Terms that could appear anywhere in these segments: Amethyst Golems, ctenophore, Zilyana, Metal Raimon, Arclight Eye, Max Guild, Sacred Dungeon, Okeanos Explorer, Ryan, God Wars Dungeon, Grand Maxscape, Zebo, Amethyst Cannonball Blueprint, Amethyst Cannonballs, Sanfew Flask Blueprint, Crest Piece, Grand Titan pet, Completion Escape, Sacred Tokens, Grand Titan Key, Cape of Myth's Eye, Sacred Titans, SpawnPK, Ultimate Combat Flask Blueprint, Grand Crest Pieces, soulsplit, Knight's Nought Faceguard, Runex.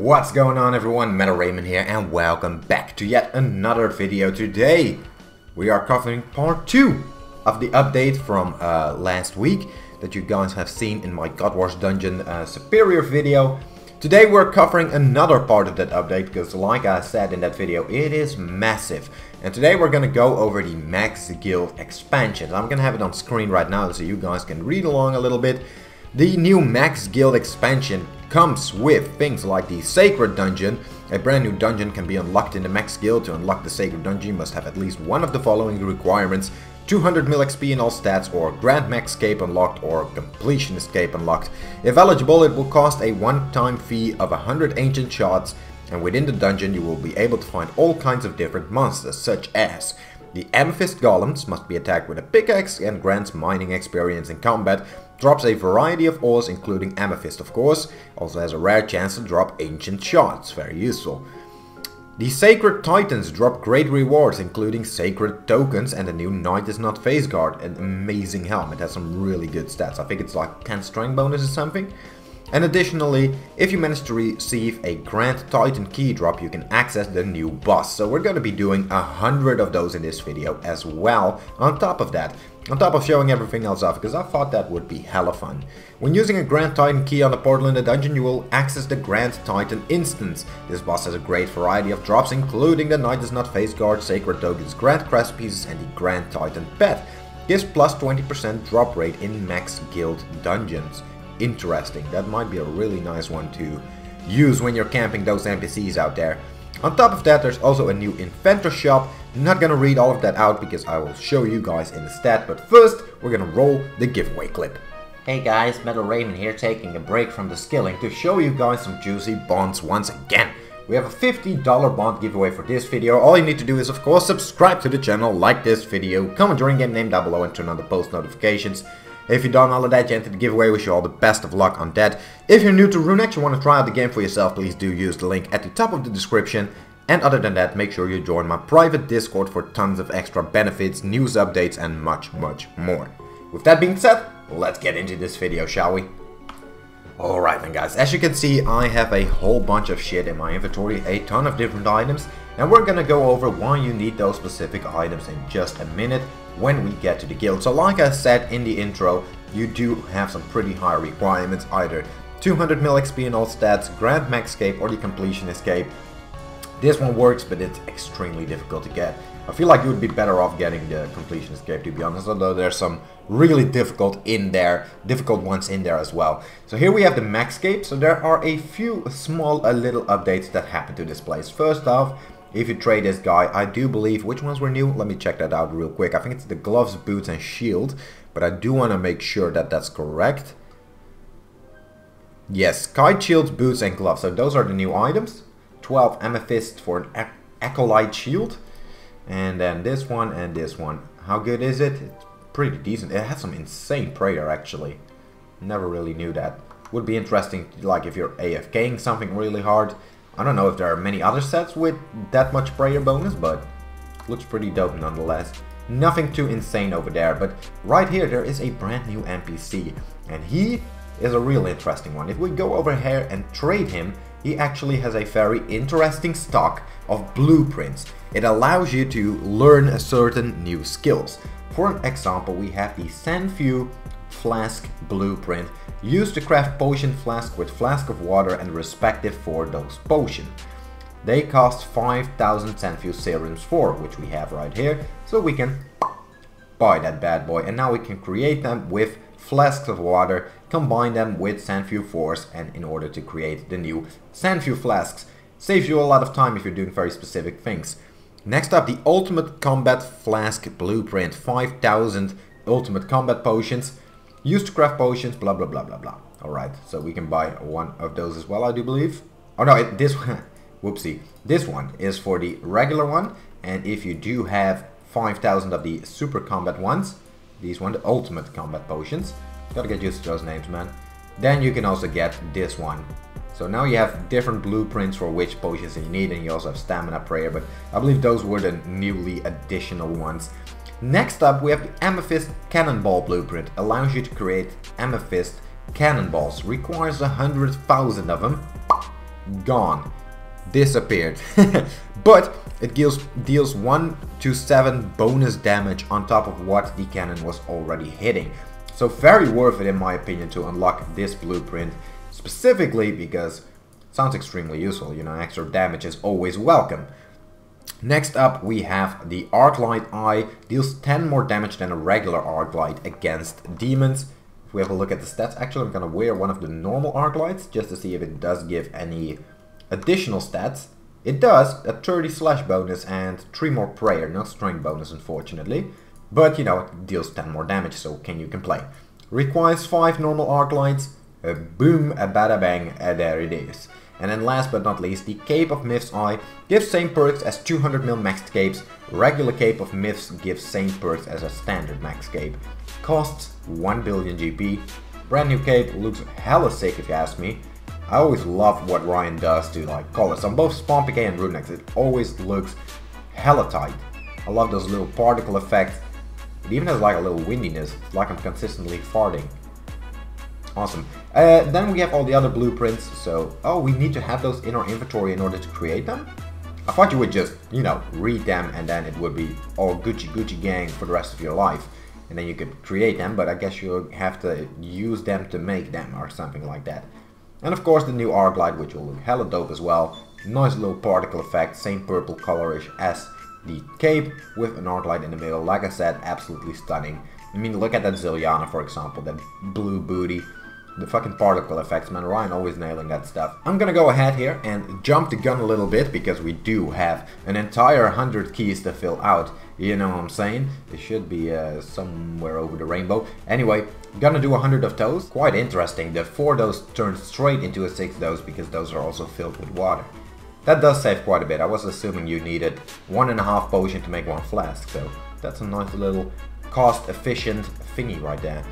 What's going on, everyone? Metal Raimon here, and welcome back to yet another video. Today we are covering part 2 of the update from last week that you guys have seen in my God Wars Dungeon Superior video. Today we're covering another part of that update because, like I said in that video, it is massive. And today we're gonna go over the Max Guild expansion. I'm gonna have it on screen right now so you guys can read along a little bit. The new Max Guild expansion comes with things like the Sacred Dungeon. A brand new dungeon can be unlocked in the Max Guild. To unlock the Sacred Dungeon, you must have at least one of the following requirements: 200 mil XP in all stats, or Grand Maxscape unlocked, or Completion Escape unlocked. If eligible, it will cost a one-time fee of 100 ancient shards, and within the dungeon you will be able to find all kinds of different monsters, such as the Amethyst Golems, must be attacked with a pickaxe and grants mining experience in combat. Drops a variety of ores, including amethyst, of course. Also has a rare chance to drop ancient shards, very useful. The Sacred Titans drop great rewards, including Sacred Tokens and the new Knight's Nought Faceguard, an amazing helm. It has some really good stats. I think it's like 10 strength bonus or something. And additionally, if you manage to receive a Grand Titan Key drop, you can access the new boss. So we're going to be doing 100 of those in this video as well, on top of that. On top of showing everything else off, because I thought that would be hella fun. When using a Grand Titan Key on the portal in the dungeon, you will access the Grand Titan instance. This boss has a great variety of drops, including the Knight's Nought Faceguard, Sacred Tokens, Grand Crest Pieces, and the Grand Titan Pet. Gives plus 20% drop rate in Max Guild dungeons. Interesting. That might be a really nice one to use when you're camping those NPCs out there. On top of that, there's also a new inventor shop. I'm not gonna read all of that out because I will show you guys in the stat, but first we're gonna roll the giveaway clip. Hey guys, Metal Raimon here, taking a break from the skilling to show you guys some juicy bonds once again. We have a $50 bond giveaway for this video. All you need to do is, of course, subscribe to the channel, like this video, comment your in-game name down below, and turn on the post notifications. If you've done all of that, you entered the giveaway. Wish you all the best of luck on that. If you're new to Runex and want to try out the game for yourself, please do use the link at the top of the description. And other than that, make sure you join my private Discord for tons of extra benefits, news updates, and much, much more. With that being said, let's get into this video, shall we? Alright then guys, as you can see, I have a whole bunch of shit in my inventory, a ton of different items, and we're gonna go over why you need those specific items in just a minute when we get to the guild. So like I said in the intro, you do have some pretty high requirements, either 200 mil XP in all stats, Grand Maxscape, or the Completion Escape. This one works, but it's extremely difficult to get. I feel like you would be better off getting the Completion Escape, to be honest, although there's some really difficult ones in there as well. So here we have the Maxscape. So there are a few small little updates that happen to this place. First off, if you trade this guy, I do believe, which ones were new? Let me check that out real quick. I think it's the gloves, boots, and shield, but I do want to make sure that that's correct. Yes, kite, shields, boots, and gloves. So those are the new items. 12 amethyst for an acolyte shield, and then this one and this one. How good is it? It's pretty decent. It has some insane prayer, actually. Never really knew that. Would be interesting, like if you're AFKing something really hard. I don't know if there are many other sets with that much prayer bonus, but looks pretty dope nonetheless. Nothing too insane over there, but right here there is a brand new NPC, and he is a real interesting one. If we go over here and trade him, he actually has a very interesting stock of blueprints. It allows you to learn a certain new skills. For an example, we have the Sanfew Flask Blueprint. Use to craft potion flask with flask of water and respective for those potion. They cost 5,000 Sanfew serums for, which we have right here, so we can buy that bad boy. And now we can create them with flasks of water, combine them with Sanfew Force, and in order to create the new Sanfew Flasks. Saves you a lot of time if you're doing very specific things. Next up, the Ultimate Combat Flask Blueprint. 5,000 Ultimate Combat Potions. Used to craft potions, blah blah blah blah blah. Alright, so we can buy one of those as well, I do believe. Oh no, this one, whoopsie. This one is for the regular one, and if you do have 5,000 of the Super Combat ones, these one, the Ultimate Combat Potions. Gotta get used to those names, man. Then you can also get this one. So now you have different blueprints for which potions you need, and you also have Stamina Prayer, but I believe those were the newly additional ones. Next up, we have the Amethyst Cannonball Blueprint. Allows you to create Amethyst Cannonballs. Requires 100,000 of them. gone, disappeared. But it deals 1 to 7 bonus damage on top of what the cannon was already hitting. So very worth it in my opinion to unlock this blueprint specifically, because it sounds extremely useful, you know, extra damage is always welcome. Next up we have the Arclight Eye, deals 10 more damage than a regular Arclight against demons. If we have a look at the stats, actually I'm gonna wear one of the normal Arclights just to see if it does give any additional stats. It does, a 30 slash bonus and 3 more prayer, not strength bonus unfortunately. But you know, it deals 10 more damage, so you can play. Requires 5 normal Arclights, a boom, a bada bang, there it is. And then last but not least, the Cape of Myth's Eye gives same perks as 200 mil maxed capes. Regular Cape of Myths gives same perks as a standard max cape. Costs 1 billion GP. Brand new cape, looks hella sick if you ask me. I always love what Ryan does to like colors on both SpawnPK and Runex. It always looks hella tight. I love those little particle effects. It even has like a little windiness, it's like I'm consistently farting. Awesome. Then we have all the other blueprints, so... Oh, we need to have those in our inventory in order to create them? I thought you would just, you know, read them and then it would be all Gucci gang for the rest of your life. And then you could create them, but I guess you'll have to use them to make them or something like that. And of course the new Arclight, which will look hella dope as well. Nice little particle effect, same purple colorish as the cape with an Arclight in the middle. Like I said, absolutely stunning. I mean, look at that Zilyana, for example, that blue booty. The fucking particle effects, man, Ryan always nailing that stuff. I'm gonna go ahead here and jump the gun a little bit, because we do have an entire 100 keys to fill out. You know what I'm saying? It should be somewhere over the rainbow. Anyway, gonna do 100 of those. Quite interesting, the 4 dose turns straight into a 6 dose, because those are also filled with water. That does save quite a bit. I was assuming you needed 1.5 potion to make 1 flask, so that's a nice little cost efficient thingy right there.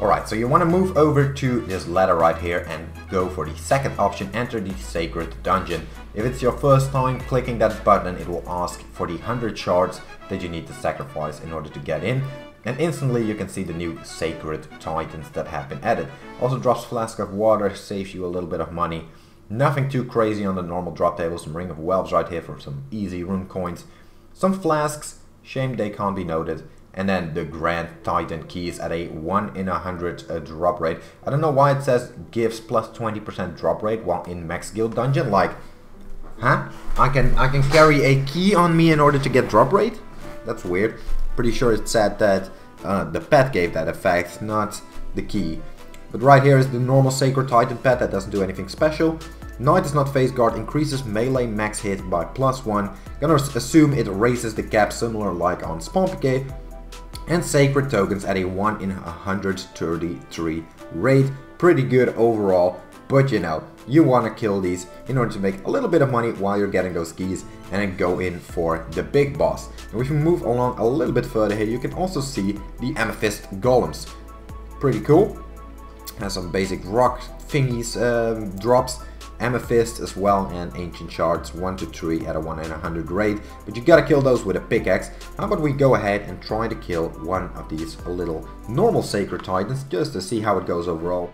Alright, so you want to move over to this ladder right here and go for the second option, enter the Sacred Dungeon. If it's your first time clicking that button, it will ask for the 100 shards that you need to sacrifice in order to get in. And instantly you can see the new Sacred Titans that have been added. Also drops Flask of Water, saves you a little bit of money. Nothing too crazy on the normal drop table, some Ring of Whelps right here for some easy rune coins. Some flasks, shame they can't be noted. And then the Grand Titan Keys at a 1 in 100 drop rate. I don't know why it says gives plus 20% drop rate while in Max Guild Dungeon. Like, huh? I can carry a key on me in order to get drop rate? That's weird. Pretty sure it said that the pet gave that effect, not the key. But right here is the normal Sacred Titan pet that doesn't do anything special. Knight's Nought Faceguard increases melee max hit by +1. Gonna assume it raises the cap similar like on SpawnPK. And Sacred Tokens at a 1 in 133 rate. Pretty good overall, but you know, you want to kill these in order to make a little bit of money while you're getting those keys and then go in for the big boss. And if we move along a little bit further here, you can also see the Amethyst Golems. Pretty cool. Has some basic rock thingies, drops. Amethyst as well and ancient shards 1 to 3 at a 1 in 100 rate, but you gotta kill those with a pickaxe. How about we go ahead and try to kill one of these little normal Sacred Titans just to see how it goes overall.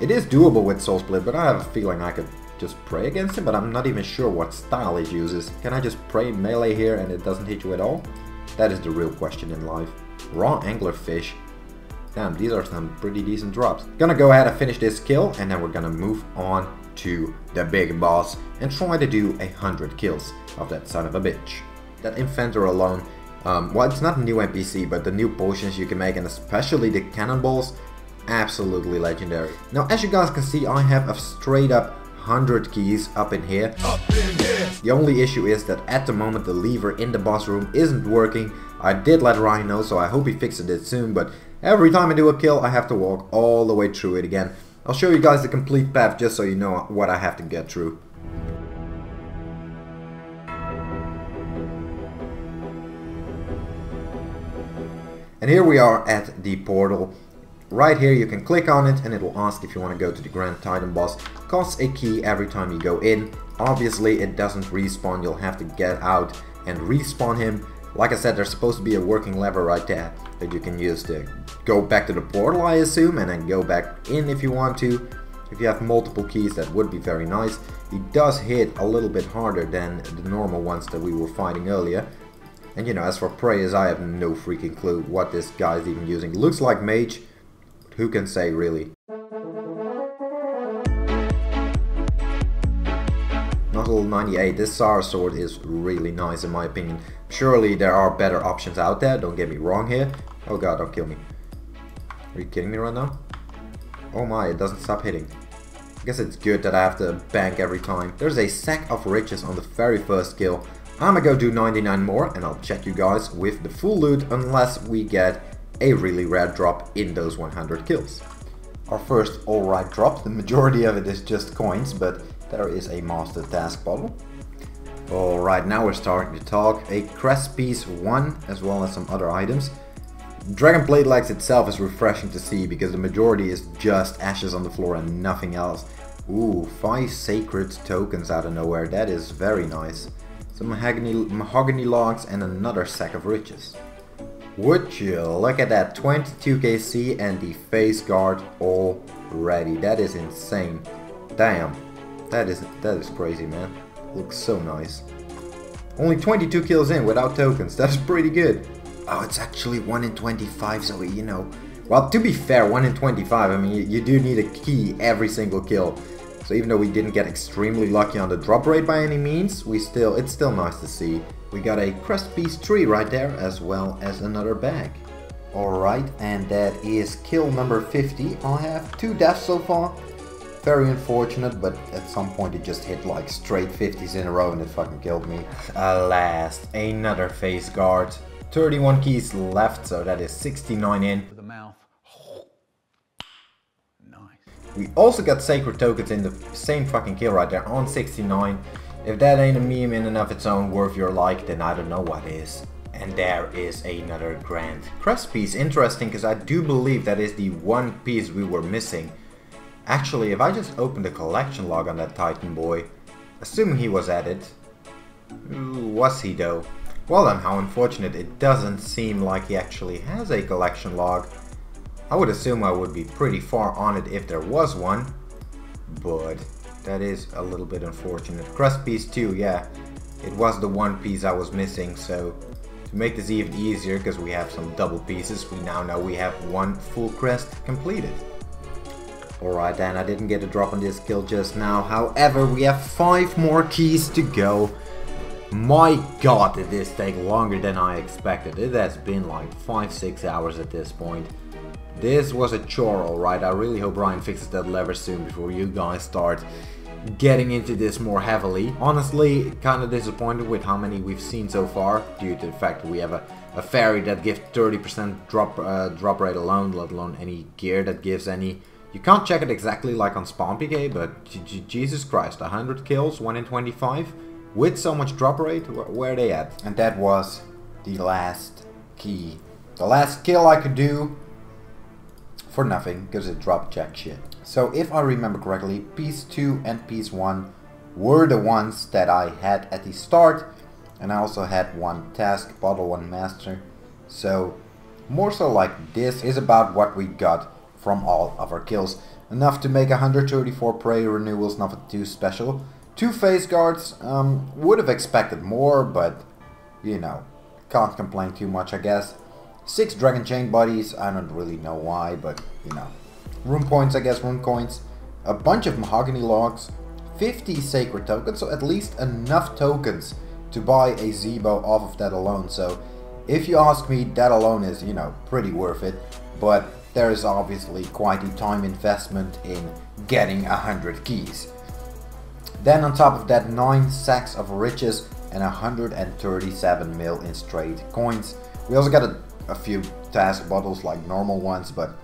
It is doable with Soul Split, but I have a feeling I could just pray against him, but I'm not even sure what style it uses. Can I just pray melee here and it doesn't hit you at all? That is the real question in life. Raw anglerfish. Damn, these are some pretty decent drops. Gonna go ahead and finish this kill, and then we're gonna move on to the big boss and try to do 100 kills of that son of a bitch. That inventor alone, well, it's not a new NPC, but the new potions you can make, and especially the cannonballs, absolutely legendary. Now, as you guys can see, I have a straight up 100 keys up in here. The only issue is that at the moment the lever in the boss room isn't working. I did let Ryan know, so I hope he fixes it soon, but every time I do a kill I have to walk all the way through it again. I'll show you guys the complete path just so you know what I have to get through. And here we are at the portal. Right here you can click on it and it will ask if you want to go to the Grand Titan boss. Costs a key every time you go in. Obviously it doesn't respawn, you'll have to get out and respawn him. Like I said, there's supposed to be a working lever right there that you can use to go back to the portal, I assume, and then go back in if you want to. If you have multiple keys, that would be very nice. He does hit a little bit harder than the normal ones that we were fighting earlier. And you know, as for prayers, I have no freaking clue what this guy is even using. Looks like mage, but who can say really? Level 98, this Tsar sword is really nice in my opinion. Surely there are better options out there, don't get me wrong here. Oh god, don't kill me. Are you kidding me right now? Oh my, it doesn't stop hitting. I guess it's good that I have to bank every time. There's a sack of riches on the very first kill. I'ma go do 99 more and I'll check you guys with the full loot unless we get a really rare drop in those 100 kills. Our first alright drop, the majority of it is just coins, but there is a master task bottle. Alright, now we're starting to talk. A Crest Piece 1 as well as some other items. Dragon Plate Legs itself is refreshing to see because the majority is just ashes on the floor and nothing else. Ooh, 5 Sacred Tokens out of nowhere, that is very nice. Some mahogany logs and another sack of riches. Would you look at that, 22 KC and the face guard already, that is insane. Damn. That is crazy, man. Looks so nice. Only 22 kills in without tokens. That's pretty good. Oh, it's actually 1 in 25, so you know. Well, to be fair, 1 in 25, I mean, you do need a key every single kill. So even though we didn't get extremely lucky on the drop rate by any means, it's still nice to see. We got a Crest Piece 3 right there, as well as another bag. Alright, and that is kill number 50. I have 2 deaths so far. Very unfortunate, but at some point it just hit like straight 50s in a row and it fucking killed me. Alas, another face guard. 31 keys left, so that is 69 in. The mouth. Oh. Nice. We also got sacred tokens in the same fucking kill right there on 69. If that ain't a meme in and of its own worth your like, then I don't know what is. And there is another grand crest piece. Interesting, because I do believe that is the one piece we were missing. Actually, if I just open the collection log on that Titan boy, assuming he was at it, was he though? Well then, how unfortunate, it doesn't seem like he actually has a collection log. I would assume I would be pretty far on it if there was one, but that is a little bit unfortunate. Crest Piece 2, yeah, it was the one piece I was missing, so to make this even easier, because we have some double pieces, we now know we have one full crest completed. Alright then, I didn't get a drop on this kill just now, however we have 5 more keys to go. My god, did this take longer than I expected. It has been like 5-6 hours at this point. This was a chore, alright. I really hope Ryan fixes that lever soon before you guys start getting into this more heavily. Honestly, kinda disappointed with how many we've seen so far, due to the fact that we have a fairy that gives 30% drop rate alone, let alone any gear that gives any. You can't check it exactly like on SpawnPK, but Jesus Christ, 100 kills, 1 in 25, with so much drop rate, where are they at? And that was the last key. The last kill I could do for nothing, because it dropped jack shit. So if I remember correctly, piece 2 and piece 1 were the ones that I had at the start, and I also had one task, bottle, one master. So more so like this is about what we got from all of our kills. Enough to make 134 prayer renewals, nothing too special. 2 face guards, would have expected more, but you know, can't complain too much I guess. 6 dragon chain bodies, I don't really know why, but you know. Rune points, I guess, rune coins. A bunch of mahogany logs, 50 sacred tokens, so at least enough tokens to buy a Zebo off of that alone. So if you ask me, that alone is, you know, pretty worth it. But there is obviously quite a time investment in getting 100 keys. Then on top of that, 9 sacks of riches and 137 mil in straight coins. We also got a few task bottles like normal ones, but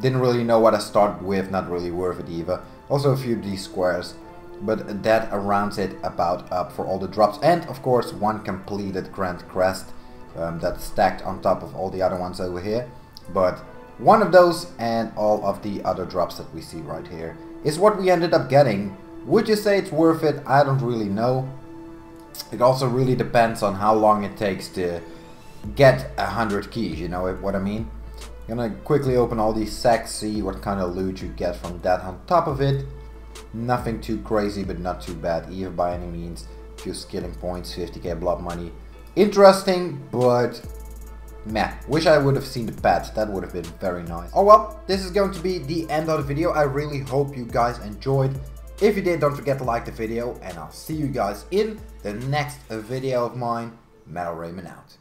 didn't really know what I started with, not really worth it either. Also a few D squares, but that rounds it about up for all the drops. And of course one completed Grand Crest that's stacked on top of all the other ones over here. But one of those and all of the other drops that we see right here is what we ended up getting. Would you say it's worth it? I don't really know. It also really depends on how long it takes to get 100 keys, you know what I mean? I'm gonna quickly open all these sacks, see what kind of loot you get from that on top of it. Nothing too crazy, but not too bad either by any means. A few skilling points, 50k blood money. Interesting, but meh. Wish I would have seen the pet, that would have been very nice. Oh well, this is going to be the end of the video. I really hope you guys enjoyed. If you did, don't forget to like the video, and I'll see you guys in the next video of mine. Metal Raimon out.